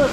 Jos,